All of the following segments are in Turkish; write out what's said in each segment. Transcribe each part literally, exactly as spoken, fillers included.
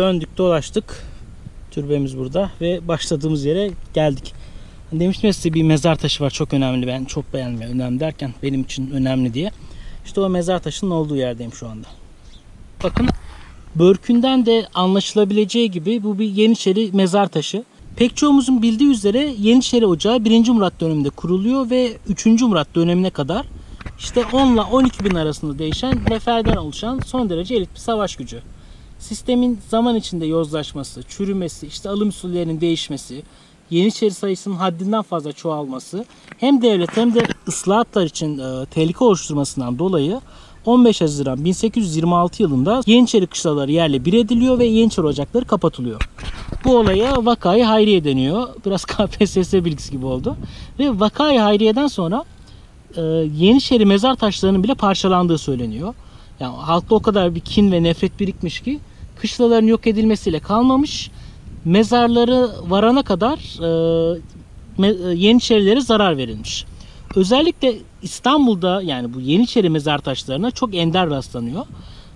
döndük dolaştık. Türbemiz burada ve başladığımız yere geldik. Demiştim ya size, bir mezar taşı var çok önemli, ben çok beğenmiyorum. Önemli derken benim için önemli diye. İşte o mezar taşının olduğu yerdeyim şu anda. Bakın, Börk'ünden de anlaşılabileceği gibi bu bir Yeniçeri mezar taşı. Pek çoğumuzun bildiği üzere Yeniçeri Ocağı birinci. Murat döneminde kuruluyor ve üçüncü. Murat dönemine kadar işte on ile on iki bin arasında değişen neferden oluşan son derece elit bir savaş gücü. Sistemin zaman içinde yozlaşması, çürümesi, işte alım usullerinin değişmesi, Yeniçeri sayısının haddinden fazla çoğalması hem devlet hem de ıslahatlar için e, tehlike oluşturmasından dolayı on beş Haziran bin sekiz yüz yirmi altı yılında Yeniçeri kışlaları yerle bir ediliyor ve Yeniçeri ocakları kapatılıyor. Bu olaya Vakai Hayriye deniyor. Biraz K P S S bilgisi gibi oldu. Ve Vakai Hayriye'den sonra e, Yeniçeri mezar taşlarının bile parçalandığı söyleniyor. Yani halkta o kadar bir kin ve nefret birikmiş ki kışlaların yok edilmesiyle kalmamış, mezarları varana kadar e, Yeniçerilere zarar verilmiş. Özellikle İstanbul'da yani bu Yeniçeri mezar taşlarına çok ender rastlanıyor.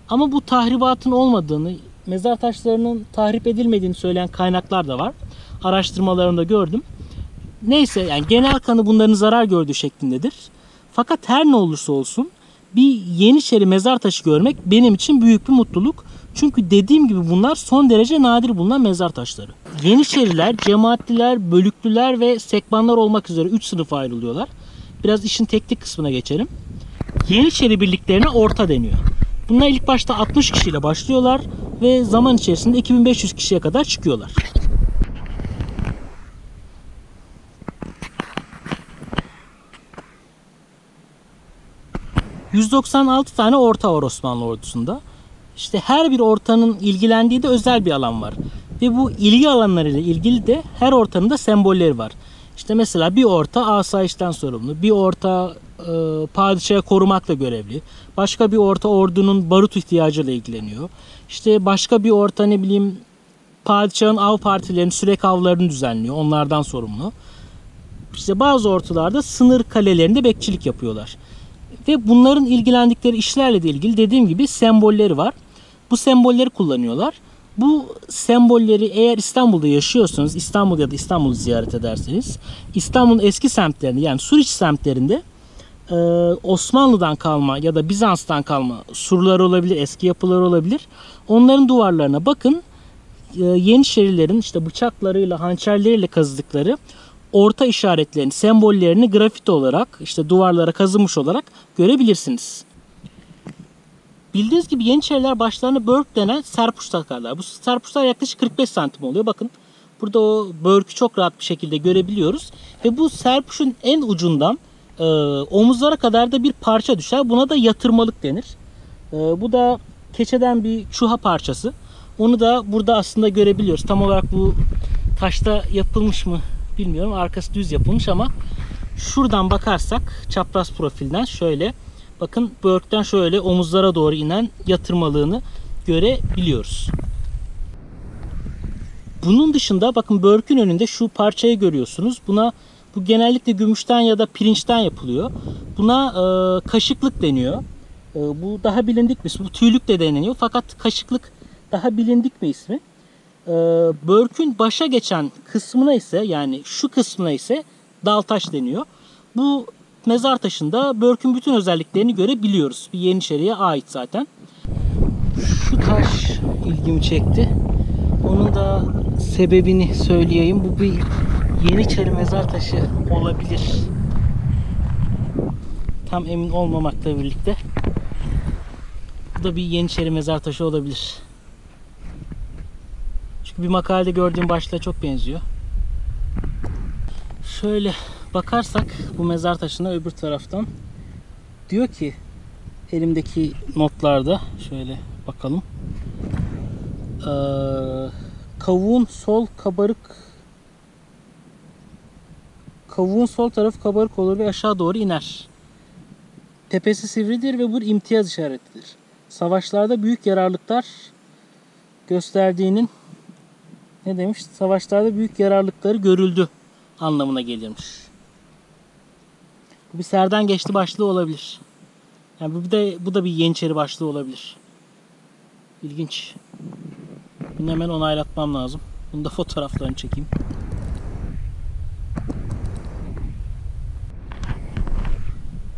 Ama bu tahribatın olmadığını, mezar taşlarının tahrip edilmediğini söyleyen kaynaklar da var. Araştırmalarımda gördüm. Neyse, yani genel kanı bunların zarar gördüğü şeklindedir. Fakat her ne olursa olsun bir Yeniçeri mezar taşı görmek benim için büyük bir mutluluk. Çünkü dediğim gibi bunlar son derece nadir bulunan mezar taşları. Yeniçeriler, cemaatliler, bölüklüler ve sekbanlar olmak üzere üç sınıfa ayrılıyorlar. Biraz işin teknik kısmına geçelim. Yeniçeri birliklerine orta deniyor. Bunlar ilk başta altmış kişiyle başlıyorlar ve zaman içerisinde iki bin beş yüz kişiye kadar çıkıyorlar. yüz doksan altı tane orta var Osmanlı ordusunda. İşte her bir ortanın ilgilendiği de özel bir alan var. Ve bu ilgi alanlarıyla ilgili de her ortanın da sembolleri var. İşte mesela bir orta asayişten sorumlu, bir orta e, padişahı korumakla görevli, başka bir orta ordunun barut ihtiyacıyla ilgileniyor. İşte başka bir orta ne bileyim padişahın av partilerinin sürekli avlarını düzenliyor, onlardan sorumlu. İşte bazı ortalarda sınır kalelerinde bekçilik yapıyorlar. Ve bunların ilgilendikleri işlerle de ilgili dediğim gibi sembolleri var. Bu sembolleri kullanıyorlar. Bu sembolleri eğer İstanbul'da yaşıyorsanız, İstanbul ya da İstanbul'u ziyaret ederseniz, İstanbul'un eski semtlerinde yani Suriç semtlerinde e, Osmanlı'dan kalma ya da Bizans'tan kalma surlar olabilir, eski yapılar olabilir. Onların duvarlarına bakın, e, Yeniçerilerin işte bıçaklarıyla, hançerleriyle kazıdıkları orta işaretlerini, sembollerini grafiti olarak işte duvarlara kazımış olarak görebilirsiniz. Bildiğiniz gibi Yeniçeriler başlarına börk denen serpuş takarlar. Bu serpuşlar yaklaşık kırk beş santim oluyor. Bakın burada o börkü çok rahat bir şekilde görebiliyoruz. Ve bu serpuşun en ucundan e, omuzlara kadar da bir parça düşer. Buna da yatırmalık denir. E, bu da keçeden bir çuha parçası. Onu da burada aslında görebiliyoruz. Tam olarak bu taşta yapılmış mı bilmiyorum. Arkası düz yapılmış ama şuradan bakarsak çapraz profilden şöyle. Bakın börkten şöyle omuzlara doğru inen yatırmalığını görebiliyoruz. Bunun dışında bakın börkün önünde şu parçayı görüyorsunuz. Buna bu genellikle gümüşten ya da pirinçten yapılıyor. Buna e, kaşıklık deniyor. E, bu daha bilindik bir ismi. Bu tüylük de deniliyor. Fakat kaşıklık daha bilindik bir ismi. E, börkün başa geçen kısmına ise yani şu kısmına ise dal taş deniyor. Bu mezar taşında börkün bütün özelliklerini görebiliyoruz. Bir Yeniçeri'ye ait zaten. Şu taş ilgimi çekti. Onun da sebebini söyleyeyim. Bu bir Yeniçeri mezar taşı olabilir. Tam emin olmamakla birlikte. Bu da bir Yeniçeri mezar taşı olabilir. Çünkü bir makalede gördüğüm başlığa çok benziyor. Şöyle bakarsak bu mezar taşına öbür taraftan diyor ki elimdeki notlarda şöyle bakalım. Ee, kavuğun sol kabarık kavuğun sol tarafı kabarık olur ve aşağı doğru iner. Tepesi sivridir ve bu imtiyaz işaretidir. Savaşlarda büyük yararlıklar gösterdiğinin ne demiş? Savaşlarda büyük yararlıkları görüldü anlamına gelirmiş. Bu bir Serdengeçti başlığı olabilir. Yani bu da bu da bir Yeniçeri başlığı olabilir. İlginç. Bunu hemen onaylatmam lazım. Bunu da fotoğraflarını çekeyim.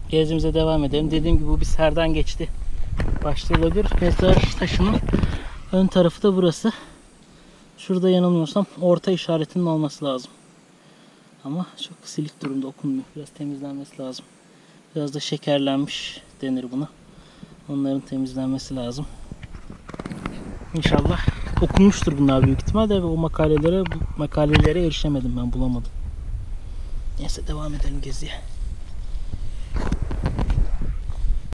Gezimize devam edelim. Dediğim gibi bu bir Serdengeçti başlayabilir. Mezar taşının ön tarafı da burası. Şurada yanılmıyorsam orta işaretinin olması lazım. Ama çok silik durumda, okunmuyor. Biraz temizlenmesi lazım. Biraz da şekerlenmiş denir buna. Onların temizlenmesi lazım. İnşallah okunmuştur bunlar büyük ihtimalle ve o makalelere, makalelere erişemedim ben, bulamadım. Neyse devam edelim geziye.